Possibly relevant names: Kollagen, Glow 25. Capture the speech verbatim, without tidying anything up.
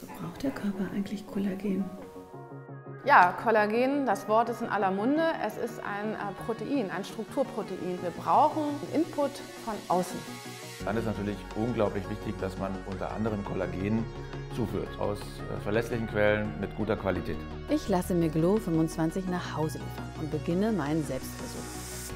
Wozu braucht der Körper eigentlich Kollagen? Ja, Kollagen, das Wort ist in aller Munde. Es ist ein Protein, ein Strukturprotein. Wir brauchen Input von außen. Dann ist natürlich unglaublich wichtig, dass man unter anderem Kollagen zuführt. Aus verlässlichen Quellen mit guter Qualität. Ich lasse mir Glow fünfundzwanzig nach Hause liefern und beginne meinen Selbstversuch.